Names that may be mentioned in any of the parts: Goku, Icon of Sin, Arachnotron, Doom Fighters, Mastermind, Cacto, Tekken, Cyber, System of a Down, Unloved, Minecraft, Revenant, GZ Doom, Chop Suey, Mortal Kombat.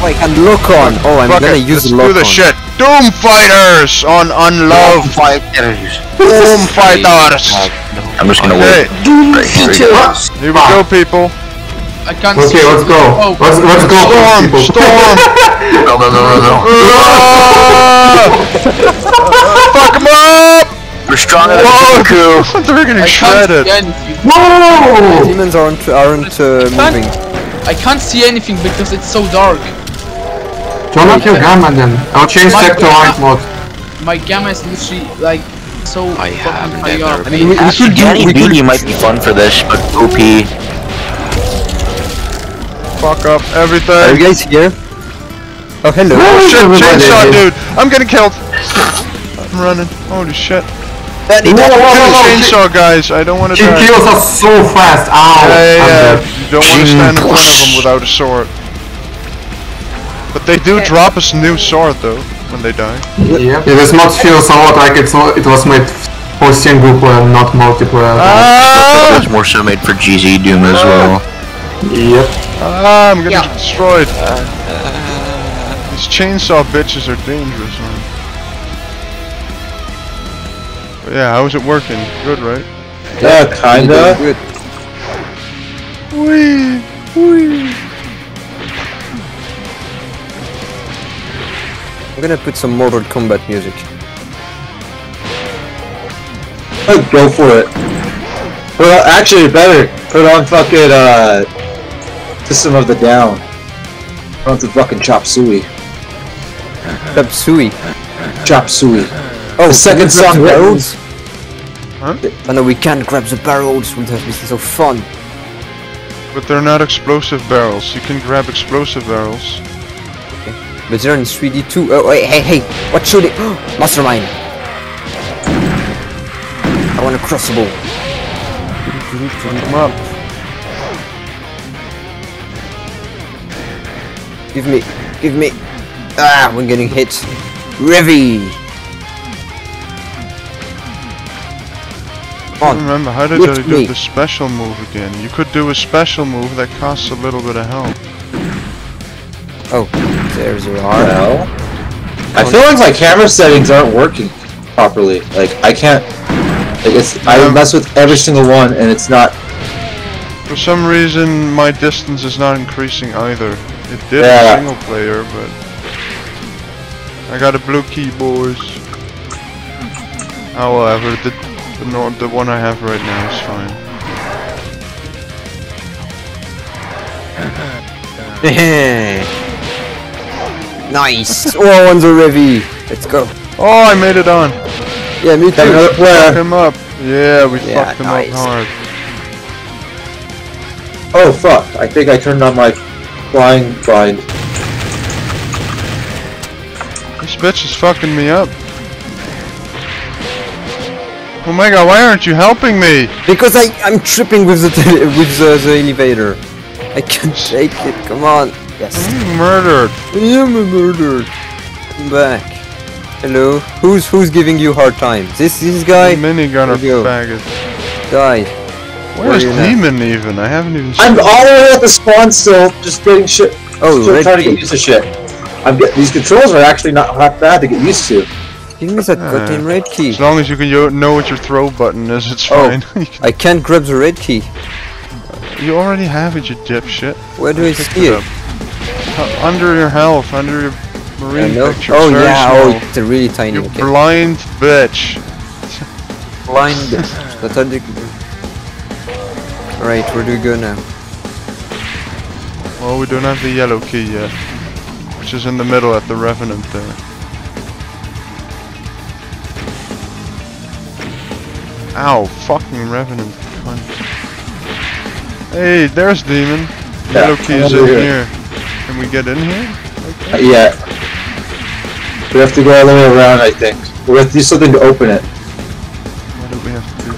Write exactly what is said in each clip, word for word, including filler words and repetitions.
Oh, I can lock on. Oh, I'm Rocket, gonna use lock on. Let's do the shit. Doom Fighters on Unlove. Doom Fighters. Doom Fighters. I'm just gonna okay. wait. Doom Fighters. Here we go, people. I can't okay, see. Let's go. Oh, let's, let's go. Storm. People. Storm. No, no, no, no, no. Fuck him up. We're stronger than Goku. They're getting shredded. Whoa! The demons aren't aren't uh, moving. I can't see anything because it's so dark. Turn off your gamma then. I'll change tech to light mode. My gamma is literally like so. I have never. I mean, we, we should do. We could. You might be fun for this, but O P. Fuck up everything. Are you guys here? Oh hello. Oh shit! Chainshot, dude. I'm getting killed. I'm running. Holy shit. That whoa, whoa, whoa, whoa. Chainsaw guys, I don't want to die. He kills us so fast, ow! Yeah, yeah, yeah. You don't want to stand in front of him without a sword. But they do yeah. drop us new sword though, when they die. Yeah, yeah this mod feels a lot like it's not, it was made for single player, not multiplayer. Ah! It's more so made for G Z Doom as well. Yep. Ah, I'm gonna yeah. get destroyed. These chainsaw bitches are dangerous, man. Yeah, how is it working? Good, right? Yeah, kinda. Good. Wee, wee. I'm gonna put some Mortal Kombat music. Oh, go for it. Well, actually, better put on fucking uh, System of a Down. Put on the fucking Chop Suey. Chop Suey. Chop Suey. Oh, the second song barrels. Huh? Oh no, we can't grab the barrels. Would have been so fun. But they're not explosive barrels. You can grab explosive barrels. Okay. But they're in three D too. Oh wait, hey, hey! What should it? Mastermind. I want to cross the ball. Come up. Give me, give me. Ah, we're getting hit. Revy. I don't remember how did I do the special move again? You could do a special move that costs a little bit of health. Oh, there's your R L. No. I feel like my camera settings aren't working properly. Like I can't. Like it's, I um, mess with every single one, and it's not. For some reason, my distance is not increasing either. It did yeah. in single player, but I got a blue keyboard. However, the The, no, the one I have right now is fine. Nice! Oh, on the Revy! Let's go! Oh, I made it on! Yeah, me too! Another player! Fuck him up! Yeah, we yeah, fucked him nice. up hard. Oh fuck! I think I turned on my flying blind. This bitch is fucking me up. Oh my god, why aren't you helping me? Because I, I'm tripping with the with the, the elevator. I can't shake it, come on. Yes. I'm murdered. I'm murdered. Come back. Hello. Who's who's giving you hard time? This this guy? Minigunner faggot. Die. Where is Demon now? even? I haven't even seen I'm him. all the way at the spawn still, just getting shit. Oh, still trying to get used to shit. I'm getting, these controls are actually not that bad to get used to. Give me that uh, goddamn red key. As long as you can know what your throw button is, it's oh, fine. can I can't grab the red key. You already have it, you dipshit. Where do I, I see it? it? Under your health, under your marine picture. Oh yeah, oh, it's a really tiny. You okay. blind bitch. Blind bitch. That's how they do. Alright, where do we go now? Well, we don't have the yellow key yet. Which is in the middle at the Revenant there. Ow, fucking Revenant. Hey, there's Demon. Yeah, yellow key's in here. here. Can we get in here? Okay. Uh, yeah. We have to go all the way around, I think. We have to do something to open it. What do we have to do?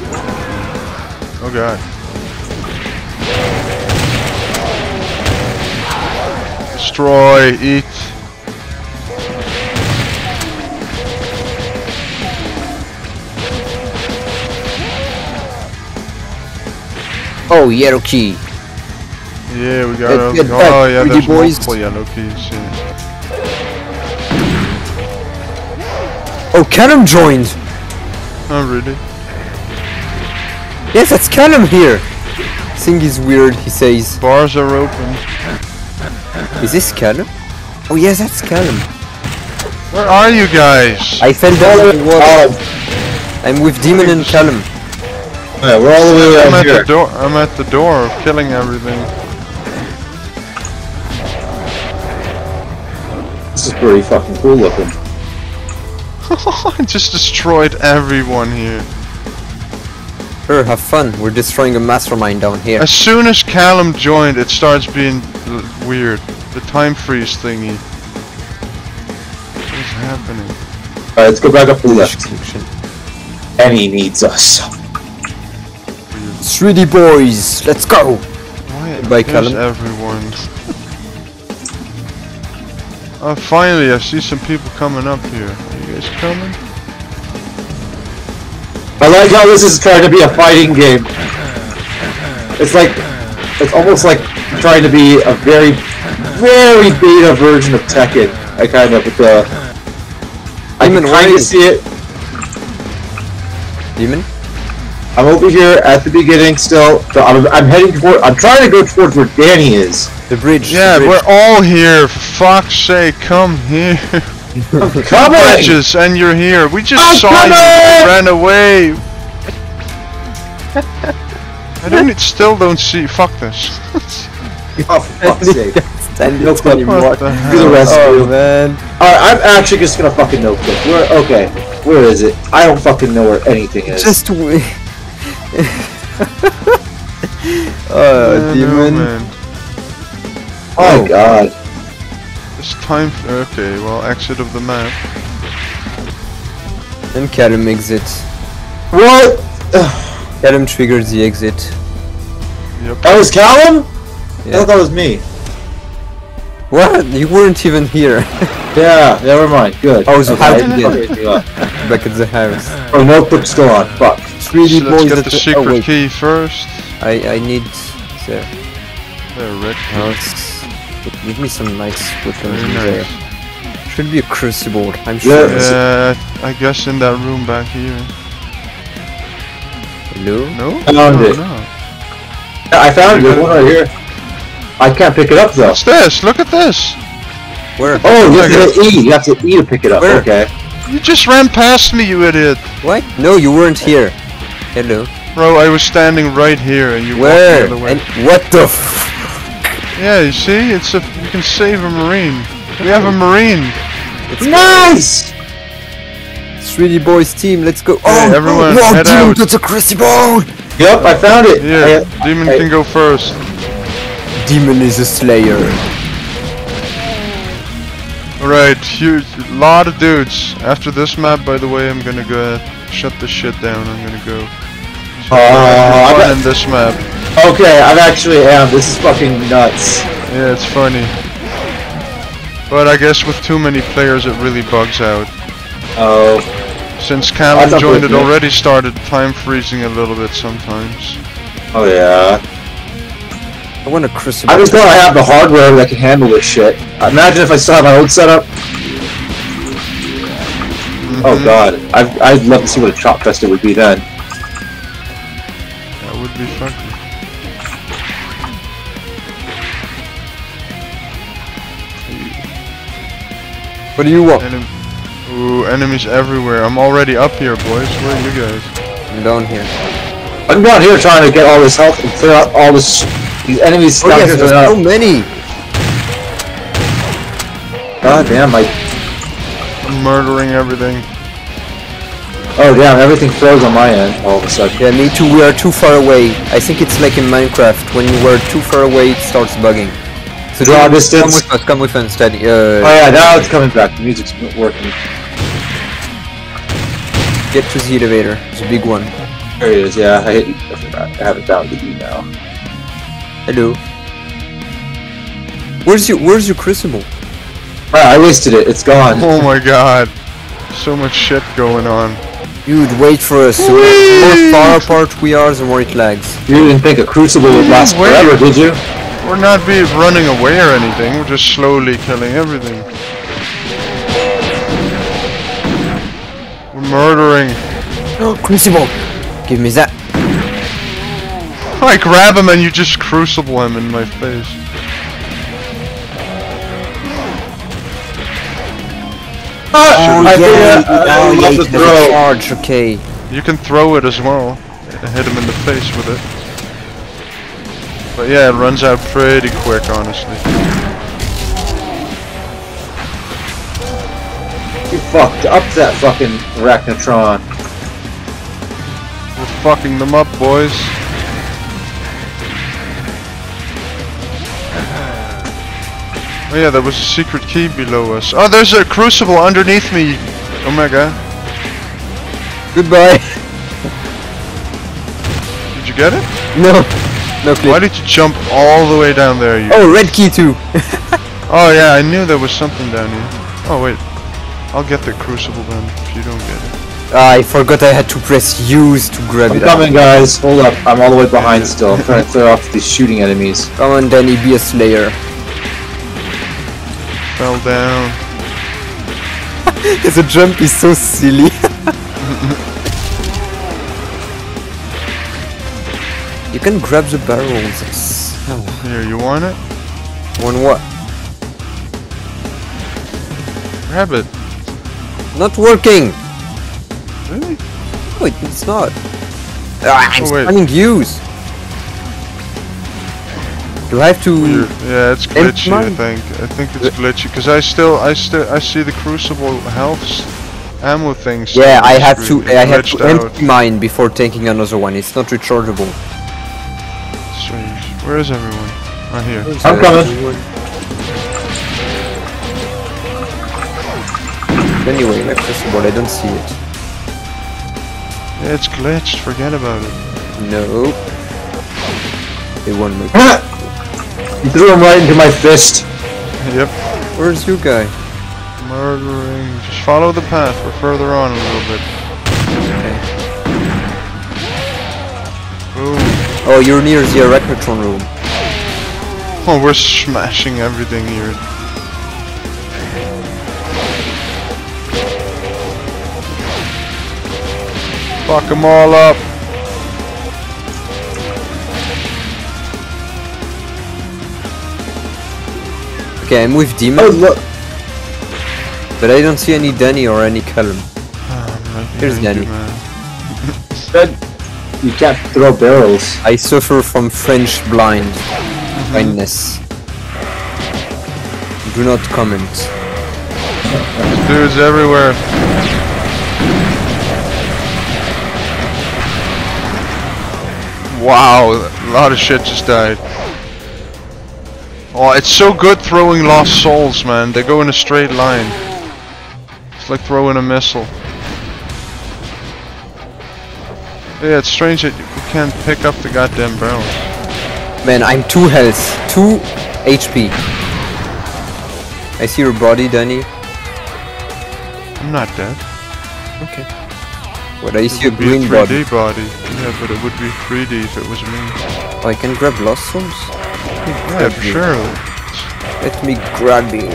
Oh god. Destroy, eat. Oh, yellow key. Yeah, we got it. Oh yeah, there's multiple yellow keys. Oh, Kenem joined! Oh, really? Yes, that's Kenem here! This thing is weird, he says. Bars are open. Is this Kenem? Oh yes, that's Kenem. Where are you guys? I fell down in the water. I'm with Demon and Kenem. Yeah, we're all the way I'm at here. The door. I'm at the door, killing everything. This is pretty fucking cool looking. I just destroyed everyone here. Sure, have fun. We're destroying a mastermind down here. As soon as Callum joined, it starts being weird. The time freeze thingy. What's happening? Alright, let's go back up to the left. And he needs us. three D boys, let's go! Why Goodbye, Callum. Everyone? Oh, finally, I see some people coming up here. Are you guys coming? I like how this is trying to be a fighting game. It's like, it's almost like trying to be a very, very beta version of Tekken. I kind of, with the... I can kind of see it. Demon? I'm over here at the beginning still. So I'm, I'm heading toward. I'm trying to go towards where Danny is. The bridge. Yeah, the bridge. We're all here. For fuck's sake, come here. I'm coming. Bridges, and you're here. We just I'm saw coming! You and ran away. I don't. It still don't see. Fuck this. Oh, fuck's sake. No clip anymore. The Do the rest oh, of you. man. Alright, I'm actually just gonna fucking no clip. Where? Okay. Where is it? I don't fucking know where anything is. Just wait. Oh, yeah, Demon. No, oh, oh god. It's time for... Okay, well, exit of the map. And Callum exits. What? Callum triggers the exit. Yep. That was Callum? Yeah. I thought that was me. What? You weren't even here. Yeah, never mind. Good. I was hiding back at the house. Oh, no clip's still on. Fuck. Really so let's get the secret oh, key first. I I need the the red house. Give me some nice weapons in there. Should be a crucible. I'm sure. Yeah, uh, I guess in that room back here. Hello? No. I found oh, it. No. Yeah, I found it. One right here. I can't pick it up though. What's this? Look at this. Where? Oh, you have to E. You have to E to pick it up. Where? Okay. You just ran past me, you idiot. What? No, you weren't here. Hello. Bro, I was standing right here and you Where? walked the other way. And what the f- Yeah, you see? It's a- you can save a marine. We have a marine. It's nice! three D boys team, let's go- Oh, hey, everyone, no, head Demon, out. That's a crucible! Yep, I found it! Yeah, I, Demon I, can go first. Demon is a slayer. Alright, huge, lot of dudes. After this map, by the way, I'm gonna go shut this shit down. I'm gonna go. So uh, I'm gonna this map. Okay, I actually am. This is fucking nuts. Yeah, it's funny. But I guess with too many players, it really bugs out. Oh. Since Callum joined, it already started time freezing a little bit sometimes. Oh yeah. I want to crucify. I just don't have the hardware that can handle this shit. Imagine if I still had my old setup. Mm-hmm. Oh god, I've, I'd love to see what a chop fest it would be then. That would be fucking. What do you want? Enem Ooh, enemies everywhere. I'm already up here, boys. Where are you guys? I'm down here. I'm down here trying to get all this health and clear out all this. These enemies stuck oh, yes, there's so many! God damn, I... I'm murdering everything. Oh damn, everything froze on my end all of a sudden. Yeah, me too, we are too far away. I think it's like in Minecraft, when you are too far away it starts bugging. So draw distance. Come with us, come with us, Daddy. Uh, oh yeah, now it's coming back, the music's not working. Get to the elevator, it's a big one. There it is, yeah, I, I forgot, I have it down to you now. Hello. Where's your Where's your crucible? Ah, I wasted it. It's gone. Oh my god. So much shit going on. Dude, wait for us. The more far apart we are, the more it lags. You didn't think a crucible would last wait. forever, did you? We're not be running away or anything, we're just slowly killing everything. We're murdering. Oh, crucible! Give me that. I grab him and you just crucible him in my face. Oh, oh I yeah, I love the throw. Charge, okay. You can throw it as well. Hit him in the face with it. But yeah, it runs out pretty quick, honestly. You fucked up that fucking Arachnotron. We're fucking them up, boys. Oh yeah, there was a secret key below us. Oh, there's a crucible underneath me! Oh my god. Goodbye. Did you get it? No. No clip. Why did you jump all the way down there? You oh, red key too! Oh yeah, I knew there was something down here. Oh wait, I'll get the crucible then if you don't get it. Uh, I forgot I had to press use to grab I'm it. I'm coming out. Guys, hold up, I'm all the way behind still. I'm trying to clear off these shooting enemies. Come on Danny, be a slayer. Fell down. The jump is so silly. You can grab the barrels. Oh. Here, you want it? Want what? Grab it. Not working! Really? No, it, it's not. Ah, I'm oh, spamming use! Do I have to... Weird. Yeah, it's glitchy, my... I think. I think it's glitchy, because I still, I still, I see the crucible health ammo things. Yeah, I have to, I have to empty mine before taking another one. It's not rechargeable. Strange. Where is everyone? Right here. I'm coming. Anyway, my crucible, I don't see it. Yeah, it's glitched, forget about it. No. They won't make it. You threw him right into my fist. Yep. Where's you guy? Murdering. Just follow the path, we're further on a little bit. Okay. Boom. Oh, you're near the Arachnotron room. Oh, we're smashing everything here. Fuck them all up. Okay, I'm with Demon. Oh, look. But I don't see any Danny or any Callum. Oh, here's Danny. Dead. You can't throw barrels. I suffer from French blind mm-hmm. blindness. Do not comment. There's dudes everywhere. Wow, a lot of shit just died. Oh, it's so good throwing lost souls, man. They go in a straight line. It's like throwing a missile. Yeah, it's strange that you can't pick up the goddamn barrels. Man, I'm two health, two H P. I see your body, Danny. I'm not dead. Okay. What I see a green body. body. Yeah, but it would be three D if it was me. Oh, I can grab lost souls. Yeah, surely. Let me grab you.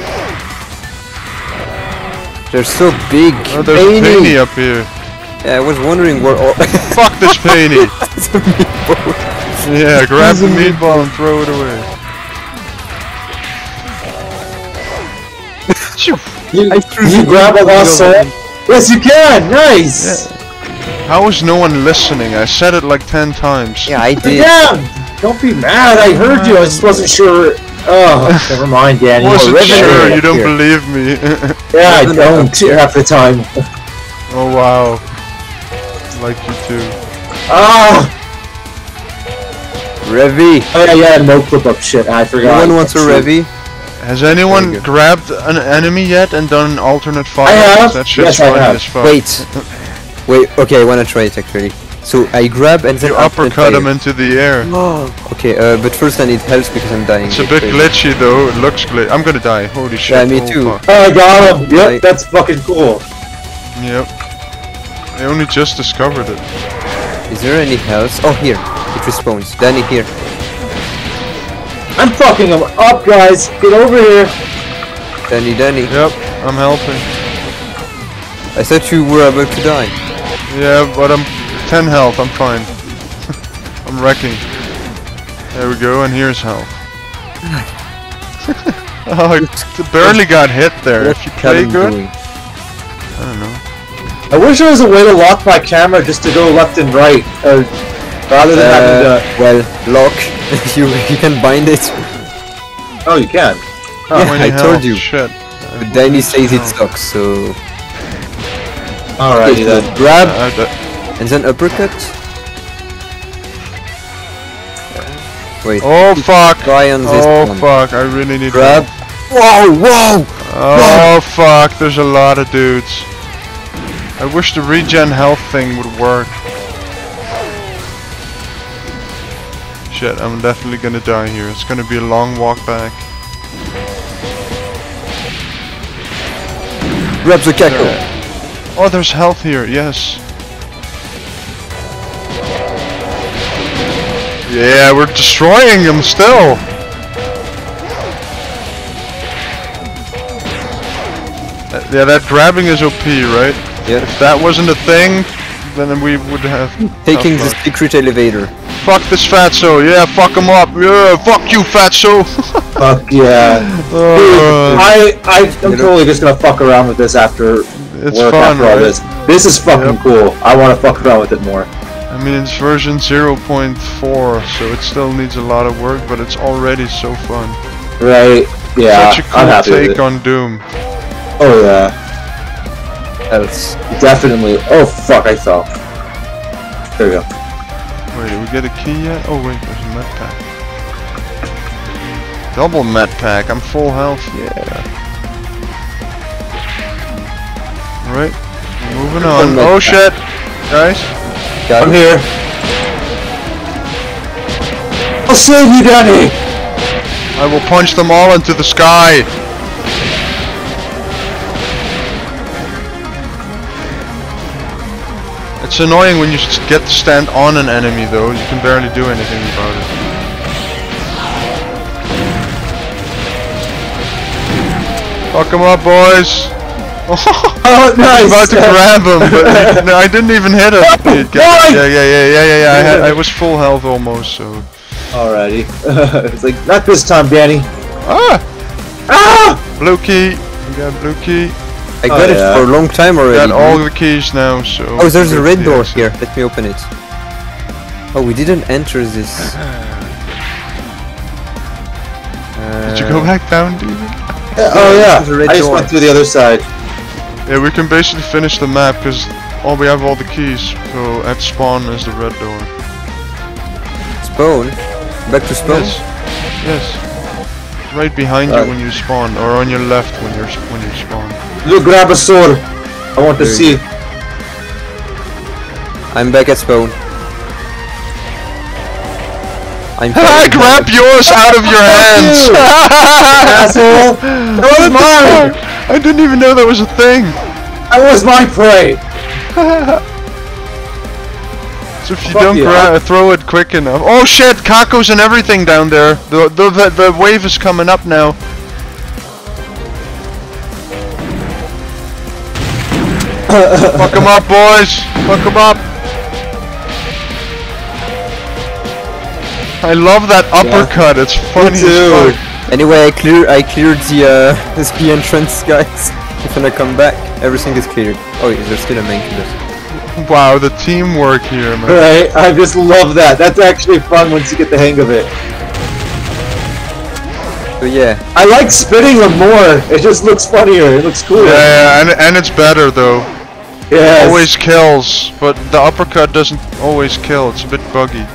They're so big. Oh, there's Painy up here. Yeah, I was wondering where all- Fuck this painting! It's a meatball! Yeah, grab the meatball and throw it away. you I threw you grab a lost soul? Yes you can! Nice! Yeah. How is no one listening? I said it like ten times. Yeah, I did. Damn! Don't be mad, I heard you, I just wasn't sure. Oh, never mind, Danny. I wasn't sure, you don't believe me. Yeah, I don't, half the time. Oh wow. Like you too. Ah! Revy! Oh yeah, yeah, no clip-up shit, I forgot. Anyone wants a Revy? Has anyone grabbed an enemy yet and done an alternate fire? I have! That shit's yes, I have. As fuck. Wait. Wait, okay, I wanna try it actually. So I grab and then you uppercut him into the air. Oh. Okay, uh, but first I need health because I'm dying. It's a bit glitchy though, it looks glitchy. I'm gonna die, holy shit. Yeah, me too. Oh, I got him! Yep, that's fucking cool. Yep. I only just discovered it. Is there any health? Oh, here. It respawns. Danny, here. I'm fucking him up, guys. Get over here. Danny, Danny. Yep, I'm helping. I said you were about to die. Yeah, but I'm ten health. I'm fine. I'm wrecking. There we go, and here's health. Oh, I barely got hit there. What if you play good, doing? I don't know. I wish there was a way to lock my camera just to go left and right, uh, rather than uh, having to. Well, lock. you you can bind it. Oh, you can. Oh, yeah, I hell? told you. Shit. But Danny says it sucks, so. Alright, okay, then grab uh, and then uppercut. Wait. Oh fuck! Try on this oh one. fuck! I really need grab. To... Whoa! Whoa! Oh whoa. fuck! There's a lot of dudes. I wish the regen health thing would work. Shit! I'm definitely gonna die here. It's gonna be a long walk back. Grab the Cacto. There. Oh, there's health here. Yes. Yeah, we're destroying him still! Uh, yeah, that grabbing is O P, right? Yeah. If that wasn't a thing, then we would have... Taking the secret elevator. Fuck this fatso, yeah, fuck him up, yeah, fuck you fatso! Fuck yeah. uh, I, I, I'm totally just gonna fuck around with this after it's work, fun, after all right? this. This is fucking yep. cool, I wanna fuck around with it more. I mean, it's version zero point four, so it still needs a lot of work, but it's already so fun. Right, yeah, Such a cool I'm happy take with it. on Doom. Oh yeah. That's definitely... Oh fuck, I fell. There we go. Wait, did we get a key yet? Oh wait, there's a med pack. Double med pack, I'm full health. Yeah. Alright, moving on. Oh shit! Guys? Got I'm him. here. I'll save you, Danny! I will punch them all into the sky! It's annoying when you get to stand on an enemy, though. You can barely do anything about it. Fuck him up, boys! Oh, nice. I was about to grab him, but no, I didn't even hit him. Yeah, yeah, yeah, yeah, yeah, yeah. I, had, I was full health almost, so. Alrighty. It's like, not this time, Danny. Ah! Ah! Blue key. I got blue key. I got oh, it yeah. for a long time already. I got all the keys now, so. Oh, there's a red door here. Let me open it. Oh, we didn't enter this. Uh, Did you go back down, dude? Yeah, oh, yeah. I just door. went through the other side. Yeah, we can basically finish the map because all we have all the keys. So at spawn is the red door. Spawn? Back to spawn? Yes. yes. Right behind uh, you when you spawn, or on your left when you're when you spawn. You grab a sword. I want there to see. Go. I'm back at spawn. I'm I grab yours out of your hands. You. Asshole! That was mine. I didn't even know that was a thing! That was my prey! So if you Fuck don't yeah. throw it quick enough... Oh shit! Cacos and everything down there! The, the, the, the wave is coming up now! Fuck them up, boys! Fuck them up! I love that uppercut, yeah. it's funny as fuck! Anyway, I clear. I cleared the uh, the S P entrance, guys. If I come back, everything is cleared. Oh, yeah, there's still a main killer. Wow, the teamwork here, man. Right, I just love that. That's actually fun once you get the hang of it. So yeah, I like spinning them more. It just looks funnier. It looks cooler. Yeah, yeah and and it's better though. Yeah. It always kills, but the uppercut doesn't always kill. It's a bit buggy.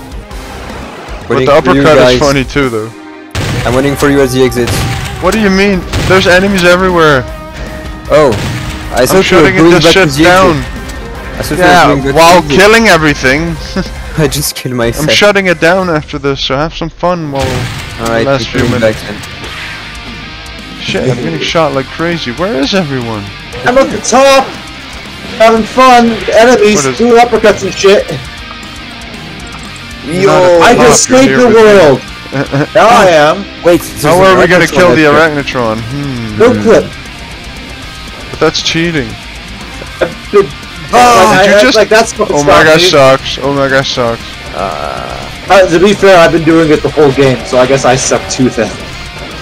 But, but the uppercut is funny too, though. I'm waiting for you at the exit. What do you mean? There's enemies everywhere. Oh, I thought I'm shooting you were this shit down. I yeah, while killing everything. I just killed myself. I'm shutting it down after this, so have some fun while All right, the last few minutes. Shit, I'm getting shot like crazy. Where is everyone? I'm at the top, having fun. The enemies doing uppercuts and shit. Yo, I just saved the world. Uh, now I am. Wait. How are we gonna kill the Arachnotron? Hmm. No clip. But that's cheating. Oh, like, did I, you just? Like, that's oh my gosh, sucks. Oh my gosh, sucks. Uh, uh, to be fair, I've been doing it the whole game, so I guess I suck too then.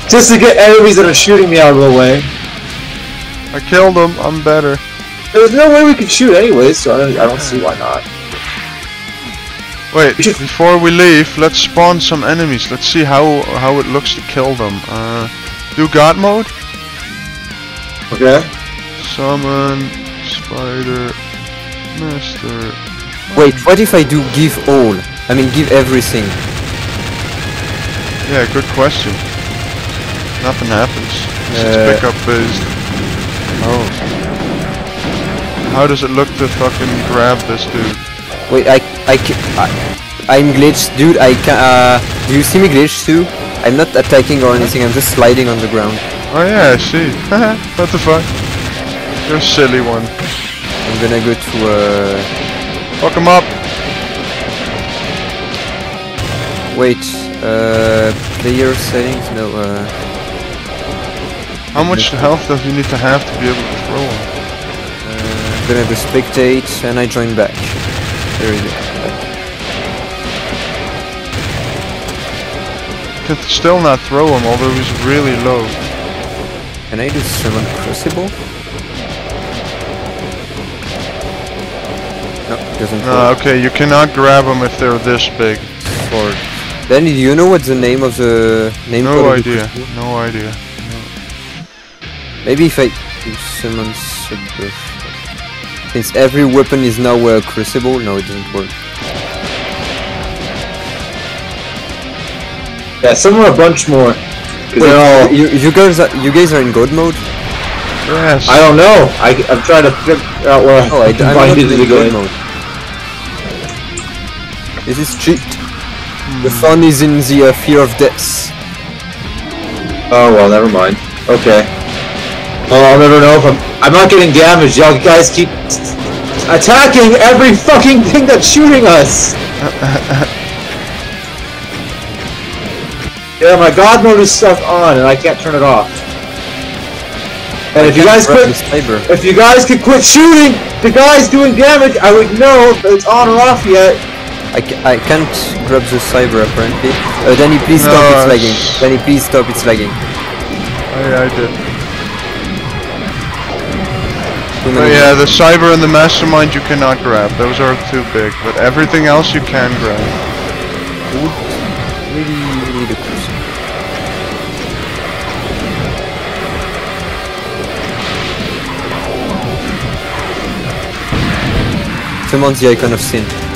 Just to get enemies that are shooting me out of the way. I killed them. I'm better. There's no way we can shoot anyways, so I don't, I don't see why not. Wait, before we leave, let's spawn some enemies. Let's see how how it looks to kill them. Uh, do God mode. Okay. Summon Spider Master. Wait, what if I do give all? I mean, give everything. Yeah, good question. Nothing happens. Uh, it's pickup based. Oh. How does it look to fucking grab this dude? Wait, I. I, I, I'm glitched, dude. I can. Uh, do you see me glitched too? I'm not attacking or anything. I'm just sliding on the ground. Oh yeah, I see. What the fuck? You're a silly one. I'm gonna go to. Uh... Fuck him up. Wait. Uh, player settings. No. Uh... How much health does he need to have to be able to throw him? Uh, I'm gonna go spectate and I join back. There we go. Could still not throw him, although he's really low. Can I do summon crucible? No, doesn't. Uh, okay, you cannot grab them if they're this big. Or then do you know what's the name of the name? No idea. No idea. No. Maybe if I do summon cyber. Since every weapon is now uh, crucible, no, it doesn't work. Yeah, somewhere a bunch more. Wait, all you, you guys are you guys are in God mode? Yes. I don't know. I I'm trying to figure out where oh, I, I can find it in God mode. This is cheat. Hmm. The fun is in the uh, fear of death. Oh well, never mind. Okay. Well, I'll never know if I'm. I'm not getting damaged. Y'all guys keep attacking every fucking thing that's shooting us. Yeah, my God mode is stuck on, and I can't turn it off. And I if you guys quit, if you guys could quit shooting the guys doing damage, I would know if it's on or off yet. I, ca I can't grab the cyber apparently. Uh, Danny, please no, stop it's lagging. Danny, please stop it's lagging. Oh yeah, I did. Oh yeah, the cyber and the mastermind you cannot grab. Those are too big. But everything else you can grab. Ooh. Maybe you need a crucible. Summon the Icon of Sin.